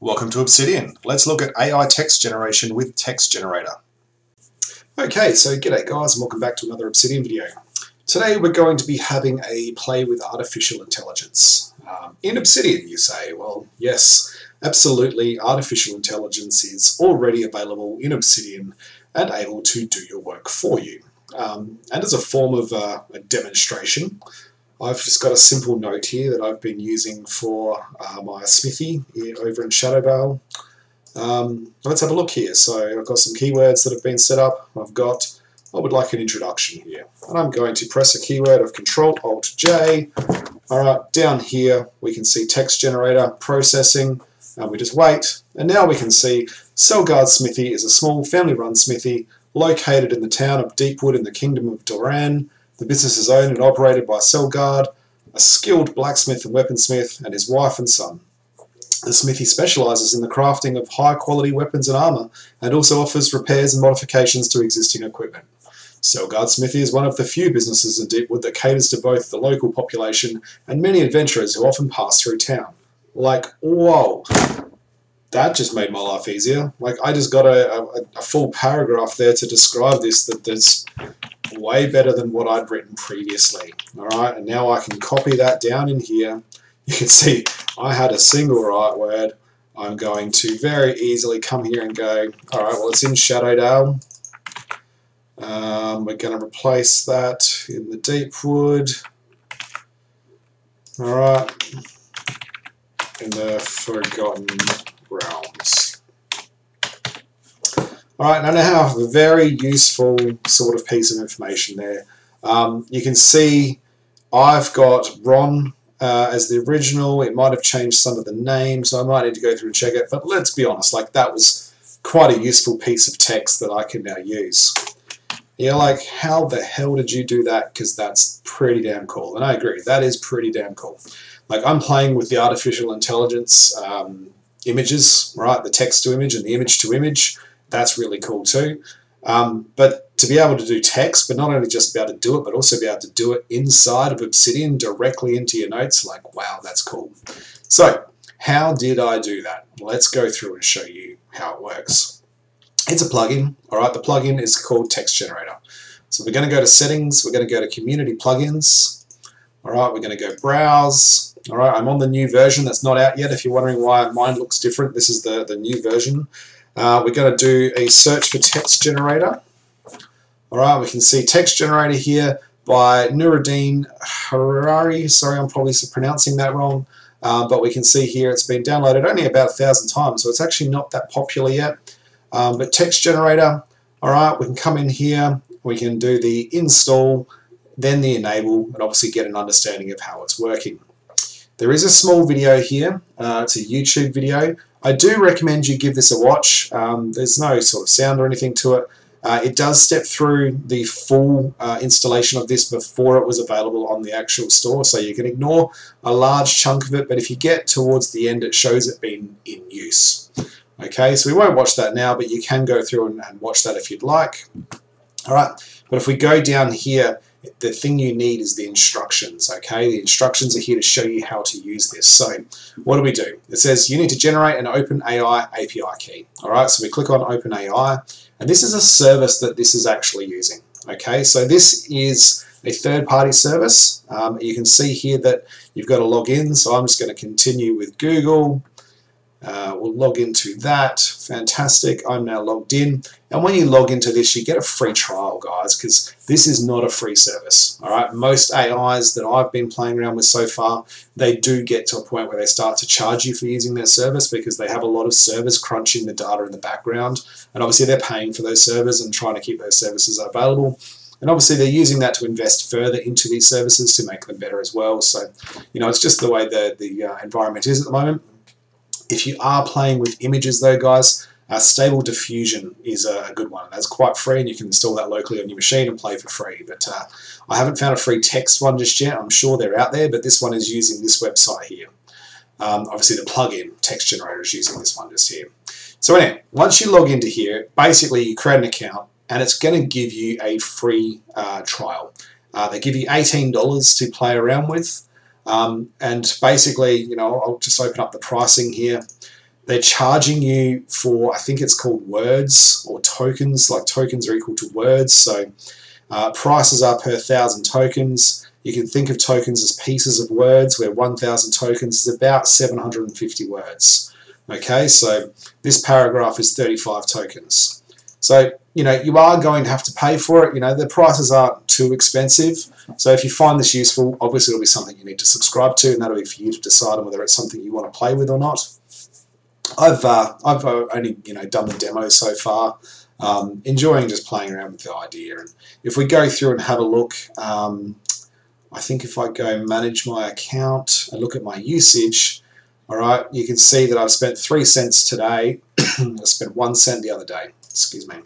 Welcome to Obsidian. Let's look at AI text generation with Text Generator. Okay, so g'day guys and welcome back to another Obsidian video. Today we're going to be having a play with artificial intelligence. In Obsidian, you say, well, yes, absolutely, artificial intelligence is already available in Obsidian and able to do your work for you. And as a form of a demonstration, I've just got a simple note here that I've been using for my smithy over in Shadowdale. Let's have a look here. So I've got some keywords that have been set up. I would like an introduction here. And I'm going to press a keyword of Ctrl-Alt-J. Alright, down here we can see Text Generator processing. And we just wait. And now we can see Selgard Smithy is a small family-run smithy located in the town of Deepwood in the Kingdom of Doran. The business is owned and operated by Selgard, a skilled blacksmith and weaponsmith, and his wife and son. The smithy specialises in the crafting of high-quality weapons and armour, and also offers repairs and modifications to existing equipment. Selgard Smithy is one of the few businesses in Deepwood that caters to both the local population and many adventurers who often pass through town. Like, whoa! That just made my life easier. Like, I just got a full paragraph there to describe this that's way better than what I'd written previously. Alright, and now I can copy that down in here. You can see I had a single right word. I'm going to very easily come here and go, alright, well, it's in Shadowdale. We're going to replace that in the Deepwood. Alright. In the Forgotten Realms. Alright, I now have a very useful sort of piece of information there. You can see I've got Ron as the original. It might have changed some of the names. I might need to go through and check it, but let's be honest, like that was quite a useful piece of text that I can now use. You're like, how the hell did you do that? Because that's pretty damn cool. And I agree, that is pretty damn cool. Like, I'm playing with the artificial intelligence images, right? The text to image and the image to image. That's really cool too. But to be able to do text, but not only just be able to do it, but also be able to do it inside of Obsidian directly into your notes, like, wow, that's cool. So, how did I do that? Let's go through and show you how it works. It's a plugin, all right. The plugin is called Text Generator. So we're going to go to Settings. We're going to go to Community Plugins. All right. We're going to go Browse. All right. I'm on the new version that's not out yet. If you're wondering why mine looks different, this is the new version. We're going to do a search for Text Generator. All right. We can see Text Generator here by Nuruddin Harari. Sorry, I'm probably pronouncing that wrong. But we can see here it's been downloaded only about 1,000 times, so it's actually not that popular yet. But Text Generator, alright, we can come in here, we can do the install, then the enable, and obviously get an understanding of how it's working. There is a small video here, it's a YouTube video. I do recommend you give this a watch. There's no sort of sound or anything to it. It does step through the full installation of this before it was available on the actual store, so you can ignore a large chunk of it, but if you get towards the end, it shows it being in use. Okay, so we won't watch that now, but you can go through and watch that if you'd like. All right, but if we go down here, the thing you need is the instructions, okay? The instructions are here to show you how to use this. So what do we do? It says you need to generate an OpenAI API key. All right, so we click on OpenAI, and this is a service that this is actually using, okay? So this is a third-party service. You can see here that you've got to log in, so I'm just going to continue with Google. We'll log into that. Fantastic. I'm now logged in. And when you log into this, you get a free trial, guys, because this is not a free service. All right. Most AIs that I've been playing around with so far, they do get to a point where they start to charge you for using their service because they have a lot of servers crunching the data in the background. And obviously they're paying for those servers and trying to keep those services available. And obviously they're using that to invest further into these services to make them better as well. So, you know, it's just the way the environment is at the moment. If you are playing with images though, guys, Stable Diffusion is a good one. That's quite free and you can install that locally on your machine and play for free. But I haven't found a free text one just yet. I'm sure they're out there, but this one is using this website here. Obviously the plugin Text Generator is using this one just here. So anyway, once you log into here, basically you create an account and it's going to give you a free trial. They give you $18 to play around with. And basically, you know, I'll just open up the pricing here. They're charging you for, I think it's called words or tokens, like tokens are equal to words, so prices are per 1,000 tokens. You can think of tokens as pieces of words, where 1,000 tokens is about 750 words. Okay, so this paragraph is 35 tokens. So, you know, you are going to have to pay for it. You know, the prices aren't too expensive. So if you find this useful, obviously it'll be something you need to subscribe to, and that'll be for you to decide on whether it's something you want to play with or not. I've only, you know, done the demo so far. Enjoying just playing around with the idea. And if we go through and have a look, I think if I go manage my account and look at my usage, all right, you can see that I've spent 3 cents today. I spent 1 cent the other day. Excuse me. I'm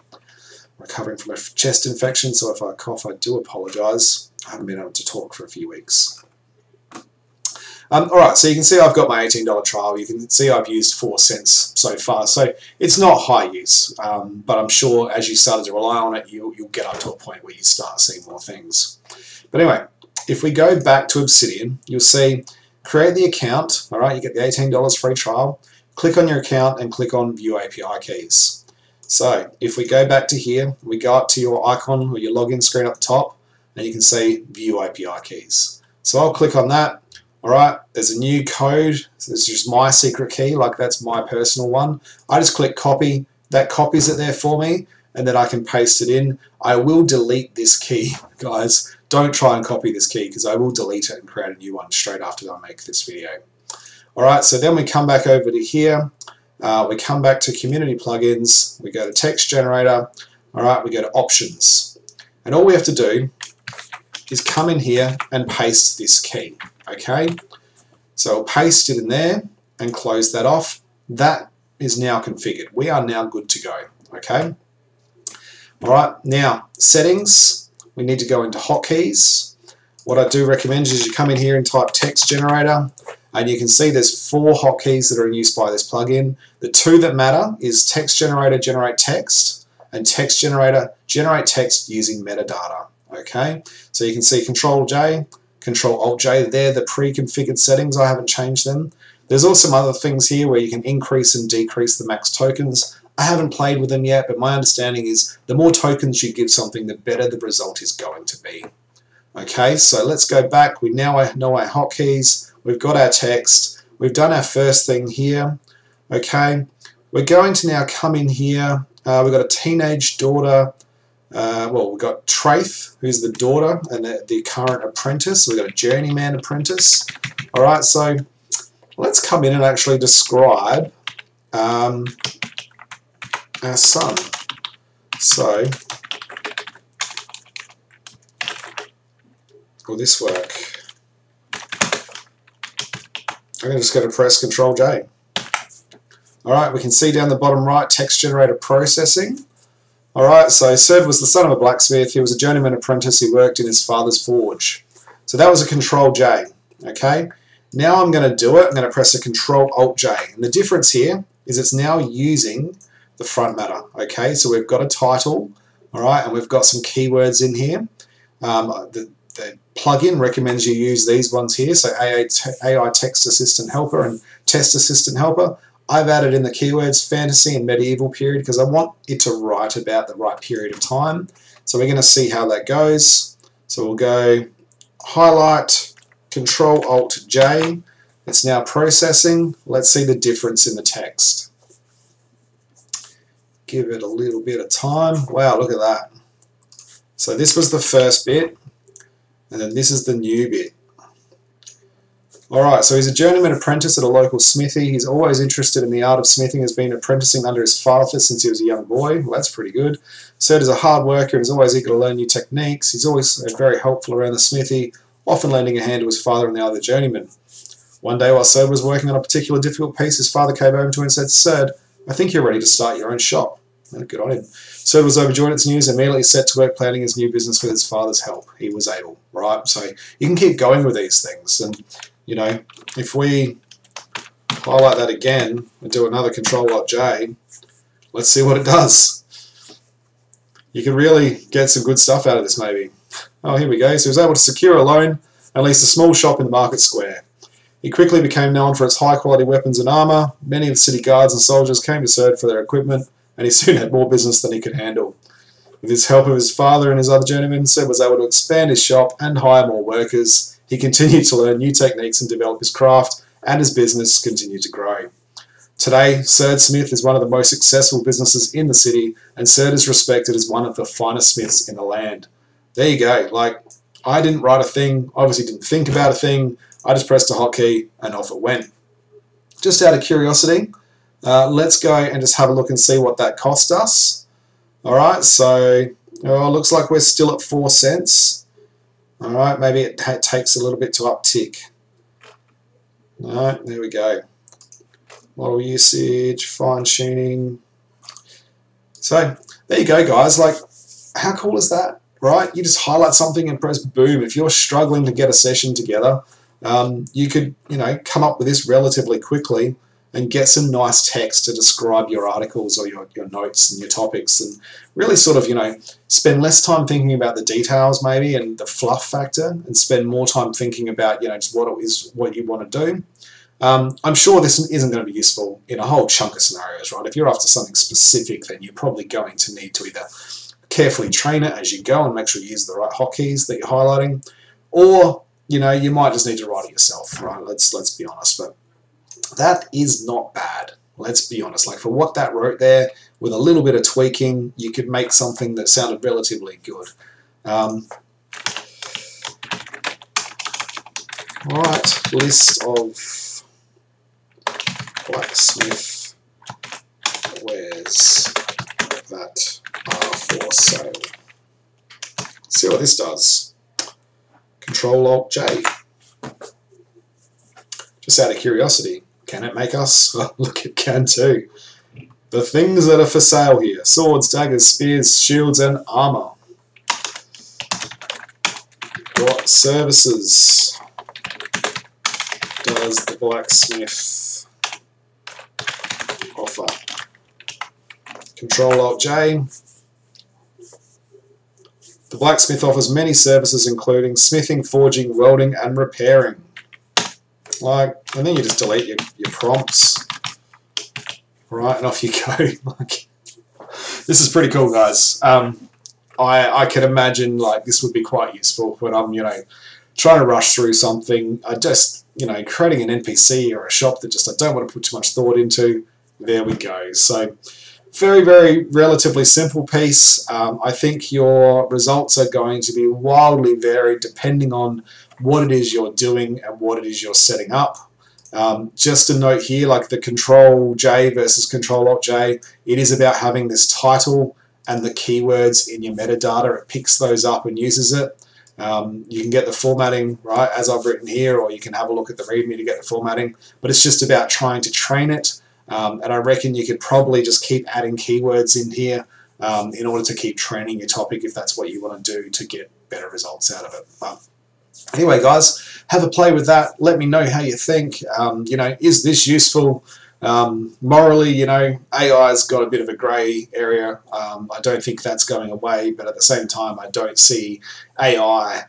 recovering from a chest infection, so if I cough, I do apologise. I haven't been able to talk for a few weeks. All right, so you can see I've got my $18 trial. You can see I've used 4 cents so far, so it's not high use, but I'm sure as you started to rely on it, you'll get up to a point where you start seeing more things. But anyway, if we go back to Obsidian, you'll see create the account. All right, you get the $18 free trial. Click on your account and click on View API Keys. So if we go back to here, we go up to your icon or your login screen up the top, and you can see View API Keys. So I'll click on that. Alright, there's a new code, so it's just my secret key, like that's my personal one. I just click copy, that copies it there for me, and then I can paste it in. I will delete this key, guys. Don't try and copy this key, because I will delete it and create a new one straight after I make this video. Alright, so then we come back over to here, we come back to community plugins, we go to text generator, alright, we go to options. And all we have to do is come in here and paste this key. Okay, so I'll paste it in there and close that off. That is now configured. We are now good to go. Okay, all right, now settings, we need to go into hotkeys. What I do recommend is you come in here and type text generator, and you can see there's 4 hotkeys that are in use by this plugin. The 2 that matter is text generator generate text, and text generator generate text using metadata. Okay, so you can see Control J, Control Alt J, they're the pre-configured settings. I haven't changed them. There's also some other things here where you can increase and decrease the max tokens. I haven't played with them yet, but my understanding is the more tokens you give something, the better the result is going to be. Okay, so let's go back. We now know our hotkeys. We've got our text. We've done our first thing here. Okay, we're going to now come in here. We've got a teenage daughter. Well, we've got Traith, who's the daughter and the current apprentice. We've got a journeyman apprentice. All right, so let's come in and actually describe our son. So, will this work? I'm just going to press Control J. All right, we can see down the bottom right, text generator processing. Alright, so Serd was the son of a blacksmith. He was a journeyman apprentice. He worked in his father's forge. So that was a Control J. Okay, now I'm going to do it. I'm going to press a Control Alt J. And the difference here is it's now using the front matter. Okay, so we've got a title. Alright, and we've got some keywords in here. The plugin recommends you use these ones here. So AI Text Assistant Helper and Test Assistant Helper. I've added in the keywords fantasy and medieval period because I want it to write about the right period of time. So we're going to see how that goes. So we'll go highlight, Control Alt J. It's now processing. Let's see the difference in the text. Give it a little bit of time. Wow, look at that. So this was the first bit, and then this is the new bit. Alright, so he's a journeyman apprentice at a local smithy. He's always interested in the art of smithing, has been apprenticing under his father since he was a young boy. Well, that's pretty good. Serd is a hard worker, he's always eager to learn new techniques. He's always very helpful around the smithy, often lending a hand to his father and the other journeyman. One day while Serd was working on a particular difficult piece, his father came over to him and said, "Serd, I think you're ready to start your own shop." Well, good on him. Serd was overjoyed at the news and immediately set to work planning his new business with his father's help. He was able, right? So you can keep going with these things. And you know, if we highlight that again and do another Control Alt J, let's see what it does. You can really get some good stuff out of this, maybe. Oh, here we go. So he was able to secure a loan and lease a small shop in the market square. It quickly became known for its high-quality weapons and armor. Many of the city guards and soldiers came to Serd for their equipment, and he soon had more business than he could handle. With his help of his father and his other journeymen, Serd was able to expand his shop and hire more workers. He continued to learn new techniques and develop his craft, and his business continued to grow. Today, Serd Smith is one of the most successful businesses in the city, and Serd is respected as one of the finest smiths in the land. There you go. Like, I didn't write a thing, obviously didn't think about a thing, I just pressed a hotkey and off it went. Just out of curiosity, let's go and just have a look and see what that cost us. Alright, so looks like we're still at 4 cents. Alright, maybe it takes a little bit to uptick. Alright, there we go. Model usage, fine tuning. So, there you go, guys. Like, how cool is that, right? You just highlight something and press boom. If you're struggling to get a session together, you could, come up with this relatively quickly and get some nice text to describe your articles or your notes and your topics, and really sort of, spend less time thinking about the details maybe and the fluff factor, and spend more time thinking about, just what it is, what you want to do. I'm sure this isn't going to be useful in a whole chunk of scenarios, right? If you're after something specific, then you're probably going to need to either carefully train it as you go and make sure you use the right hotkeys that you're highlighting, or you might just need to write it yourself, right? Let's be honest, but that is not bad. Let's be honest. Like, for what that wrote there, with a little bit of tweaking, you could make something that sounded relatively good. All right, list of blacksmith wares that are for sale. See what this does. Control-Alt-J. Just out of curiosity, can it make us? Oh, look, it can too. The things that are for sale here. Swords, daggers, spears, shields, and armor. What services does the blacksmith offer? Control-Alt-J. The blacksmith offers many services, including smithing, forging, welding, and repairing. Like, and then you just delete your prompts, right, and off you go. Like, this is pretty cool, guys. I can imagine, like, this would be quite useful when I'm, trying to rush through something. I just, creating an NPC or a shop that just I don't want to put too much thought into. There we go. So, very, very relatively simple piece. I think your results are going to be wildly varied depending on what it is you're doing and what it is you're setting up. Just a note here, like the Control-J versus Control-Alt-J, it is about having this title and the keywords in your metadata. It picks those up and uses it. You can get the formatting, right, as I've written here, or you can have a look at the README to get the formatting, but it's just about trying to train it. And I reckon you could probably just keep adding keywords in here in order to keep training your topic if that's what you want to do to get better results out of it. But anyway, guys, have a play with that. Let me know how you think. Is this useful? Morally, AI's got a bit of a grey area. I don't think that's going away, but at the same time, I don't see AI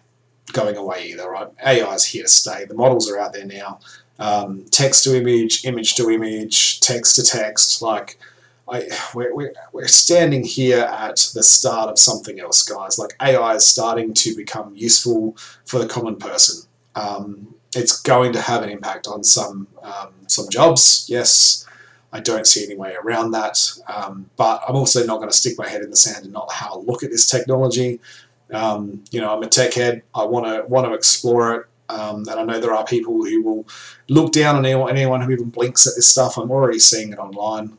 going away either, right? AI's here to stay. The models are out there now. Text to image, image to image, text to text. Like, we're standing here at the start of something else, guys. Like, AI is starting to become useful for the common person. It's going to have an impact on some jobs. Yes, I don't see any way around that. But I'm also not going to stick my head in the sand and not have a look at this technology. I'm a tech head. I want to explore it. And I know there are people who will look down on anyone who even blinks at this stuff. I'm already seeing it online.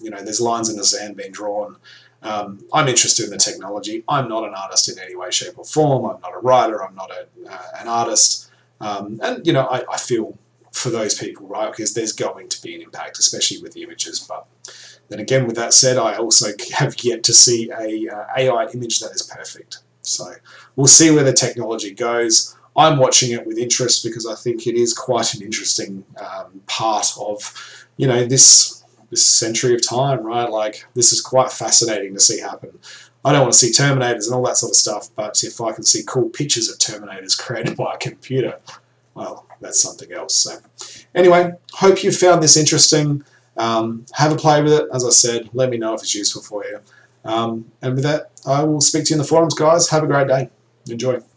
There's lines in the sand being drawn. I'm interested in the technology. I'm not an artist in any way, shape, or form. I'm not a writer. I'm not an artist. I feel for those people, right? Because there's going to be an impact, especially with the images. But then again, with that said, I also have yet to see a AI image that is perfect. So we'll see where the technology goes. I'm watching it with interest because I think it is quite an interesting part of, this century of time, right? Like, this is quite fascinating to see happen. I don't want to see Terminators and all that sort of stuff, but if I can see cool pictures of Terminators created by a computer, well, that's something else. So anyway, hope you found this interesting. Have a play with it. As I said, let me know if it's useful for you. And with that, I will speak to you in the forums, guys. Have a great day. Enjoy.